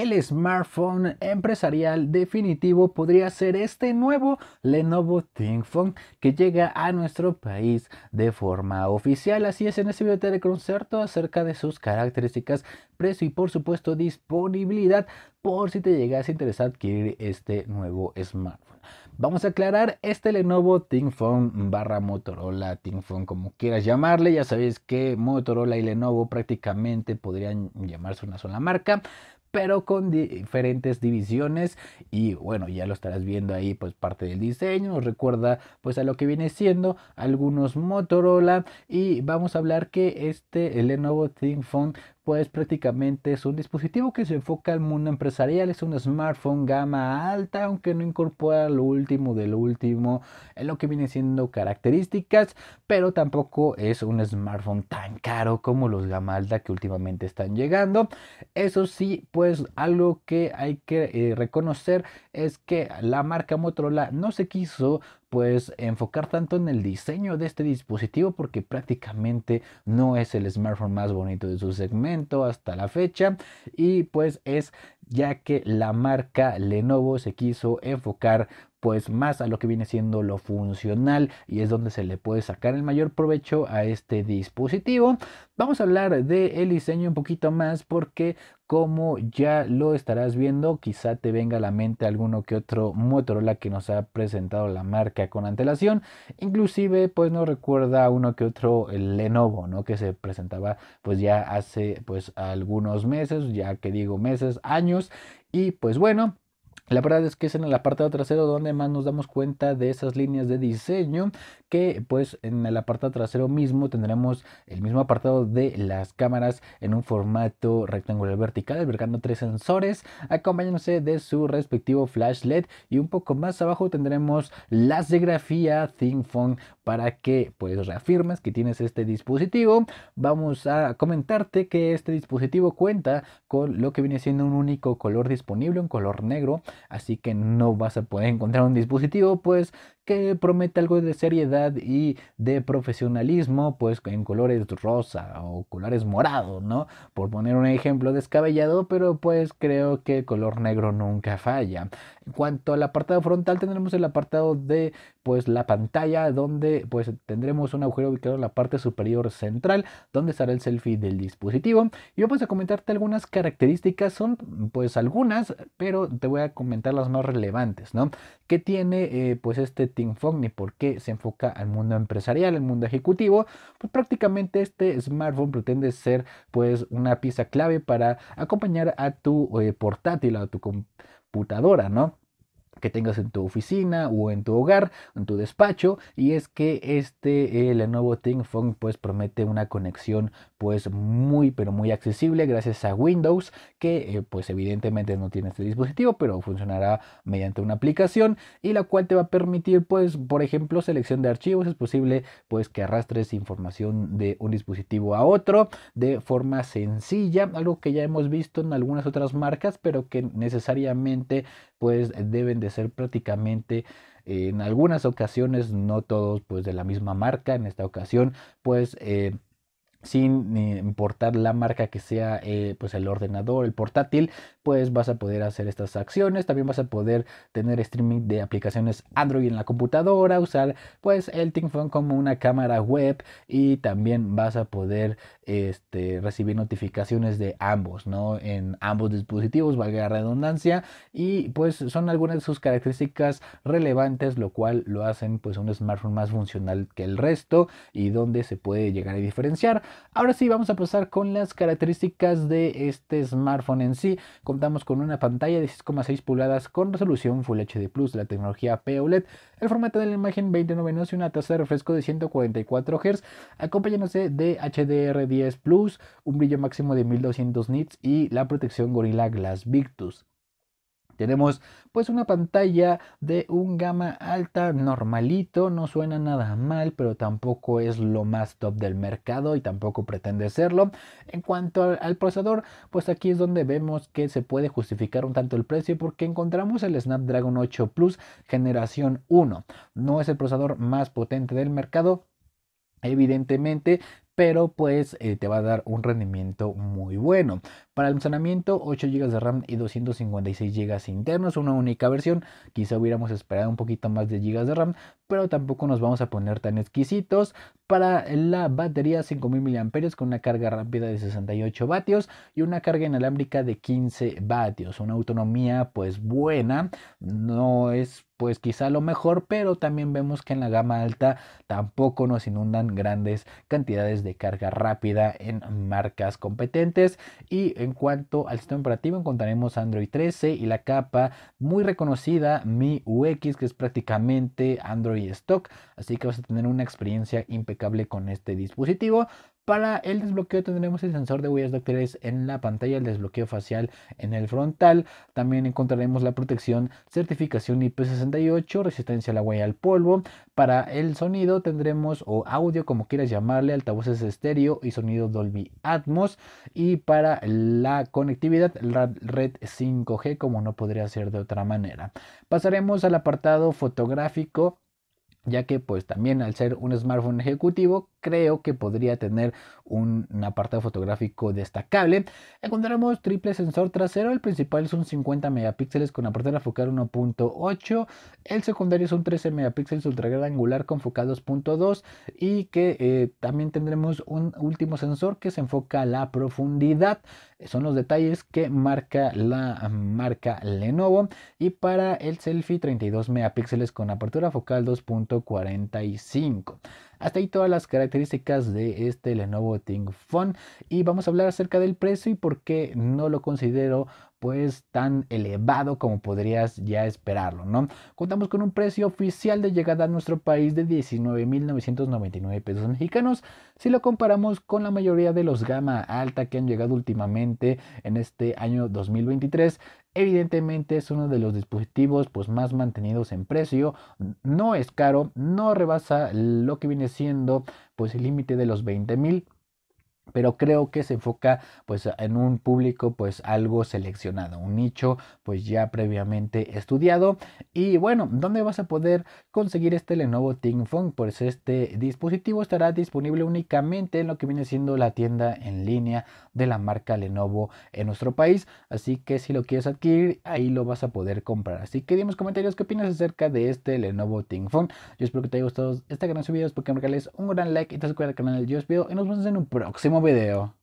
el smartphone empresarial definitivo podría ser este nuevo Lenovo ThinkPhone que llega a nuestro país de forma oficial. Así es, en este video te daré concierto acerca de sus características, precio y por supuesto disponibilidad, por si te llegas a interesar adquirir este nuevo smartphone. Vamos a aclarar, este Lenovo ThinkPhone barra Motorola ThinkPhone, como quieras llamarle, ya sabéis que Motorola y Lenovo prácticamente podrían llamarse una sola marca, pero con diferentes divisiones. Y bueno, ya lo estarás viendo ahí, pues parte del diseño nos recuerda pues a lo que viene siendo algunos Motorola. Y vamos a hablar que el Lenovo ThinkPhone pues prácticamente es un dispositivo que se enfoca al mundo empresarial, es un smartphone gama alta, aunque no incorpora lo último de lo último en lo que viene siendo características, pero tampoco es un smartphone tan caro como los gama alta que últimamente están llegando. Eso sí, pues algo que hay que reconocer es que la marca Motorola no se quiso pues enfocar tanto en el diseño de este dispositivo, porque prácticamente no es el smartphone más bonito de su segmento hasta la fecha, y pues es ya que la marca Lenovo se quiso enfocar pues más a lo que viene siendo lo funcional, y es donde se le puede sacar el mayor provecho a este dispositivo. Vamos a hablar del diseño un poquito más, porque como ya lo estarás viendo, quizá te venga a la mente alguno que otro Motorola que nos ha presentado la marca con antelación. Inclusive pues nos recuerda a uno que otro Lenovo, ¿no?, que se presentaba pues ya hace pues algunos meses, ya que digo meses, años. Y pues bueno, la verdad es que es en el apartado trasero donde más nos damos cuenta de esas líneas de diseño, que pues en el apartado trasero mismo tendremos el mismo apartado de las cámaras en un formato rectangular vertical, albergando 3 sensores, acompañándose de su respectivo flash LED, y un poco más abajo tendremos la serigrafía ThinkPhone para que pues reafirmes que tienes este dispositivo. Vamos a comentarte que este dispositivo cuenta con lo que viene siendo un único color disponible, un color negro, así que no vas a poder encontrar un dispositivo pues que promete algo de seriedad y de profesionalismo pues en colores rosa o colores morado, ¿no?, por poner un ejemplo descabellado, pero pues creo que el color negro nunca falla. En cuanto al apartado frontal, tendremos el apartado de pues la pantalla, donde pues tendremos un agujero ubicado en la parte superior central donde estará el selfie del dispositivo. Y vamos a comentarte algunas características, son pues algunas, pero te voy a comentar las más relevantes, ¿no?, que tiene pues este ThinkPhone y por qué se enfoca al mundo empresarial, al mundo ejecutivo. Pues prácticamente este smartphone pretende ser pues una pieza clave para acompañar a tu portátil, a tu computadora, ¿no?, que tengas en tu oficina o en tu hogar, en tu despacho. Y es que Lenovo ThinkPhone pues promete una conexión pues muy pero muy accesible gracias a Windows, que pues evidentemente no tiene este dispositivo, pero funcionará mediante una aplicación, y la cual te va a permitir pues por ejemplo selección de archivos. Es posible pues que arrastres información de un dispositivo a otro de forma sencilla, algo que ya hemos visto en algunas otras marcas, pero que necesariamente pues deben de ser prácticamente en algunas ocasiones, no todos pues de la misma marca. En esta ocasión pues sin importar la marca que sea pues el ordenador, el portátil, pues vas a poder hacer estas acciones. También vas a poder tener streaming de aplicaciones Android en la computadora, usar pues el ThinkPhone como una cámara web, y también vas a poder recibir notificaciones de ambos, ¿no?, en ambos dispositivos, valga la redundancia. Y pues son algunas de sus características relevantes, lo cual lo hacen pues un smartphone más funcional que el resto, y donde se puede llegar a diferenciar. Ahora sí, vamos a pasar con las características de este smartphone en sí. Contamos con una pantalla de 6,6 pulgadas con resolución Full HD Plus, la tecnología P-OLED, el formato de la imagen 20:9 y una tasa de refresco de 144 Hz, acompañándose de HDR10 Plus, un brillo máximo de 1200 nits y la protección Gorilla Glass Victus. Tenemos pues una pantalla de un gama alta normalito, no suena nada mal, pero tampoco es lo más top del mercado y tampoco pretende serlo. En cuanto al procesador, pues aquí es donde vemos que se puede justificar un tanto el precio, porque encontramos el Snapdragon 8 Plus Generación 1. No es el procesador más potente del mercado, evidentemente, pero pues te va a dar un rendimiento muy bueno. Para el almacenamiento, 8 GB de RAM y 256 GB internos, una única versión. Quizá hubiéramos esperado un poquito más de GB de RAM, pero tampoco nos vamos a poner tan exquisitos. Para la batería, 5000 mAh con una carga rápida de 68 vatios y una carga inalámbrica de 15 vatios. Una autonomía pues buena, no es pues quizá lo mejor, pero también vemos que en la gama alta tampoco nos inundan grandes cantidades de carga rápida en marcas competentes. Y en cuanto al sistema operativo, encontraremos Android 13 y la capa muy reconocida Mi UX, que es prácticamente Android stock, así que vas a tener una experiencia impecable con este dispositivo. Para el desbloqueo tendremos el sensor de huellas dactilares en la pantalla, el desbloqueo facial en el frontal. También encontraremos la protección, certificación IP68, resistencia a la huella al polvo. Para el sonido tendremos, o audio como quieras llamarle, altavoces estéreo y sonido Dolby Atmos. Y para la conectividad, la red 5G, como no podría ser de otra manera. Pasaremos al apartado fotográfico, ya que pues también al ser un smartphone ejecutivo, creo que podría tener un apartado fotográfico destacable. Encontraremos triple sensor trasero. El principal es un 50 megapíxeles con apertura focal 1.8. El secundario es un 13 megapíxeles ultra gran angular con focal 2.2. Y que también tendremos un último sensor que se enfoca a la profundidad. Son los detalles que marca la marca Lenovo. Y para el selfie, 32 megapíxeles con apertura focal 2.45. Hasta ahí todas las características de este Lenovo ThinkPhone, y vamos a hablar acerca del precio y por qué no lo considero pues tan elevado como podrías ya esperarlo, ¿no? Contamos con un precio oficial de llegada a nuestro país de 19.999 pesos mexicanos. Si lo comparamos con la mayoría de los gama alta que han llegado últimamente en este año 2023, evidentemente es uno de los dispositivos pues más mantenidos en precio. No es caro, no rebasa lo que viene siendo pues el límite de los 20,000. Pero creo que se enfoca pues en un público pues algo seleccionado, un nicho pues ya previamente estudiado. Y bueno, ¿dónde vas a poder conseguir este Lenovo ThinkPhone? Pues este dispositivo estará disponible únicamente en lo que viene siendo la tienda en línea de la marca Lenovo en nuestro país, así que si lo quieres adquirir, ahí lo vas a poder comprar. Así que dime en los comentarios qué opinas acerca de este Lenovo ThinkPhone. Yo espero que te haya gustado este gran video, espero que me regales un gran like y te suscribas al canal. Yo os veo y nos vemos en un próximo video.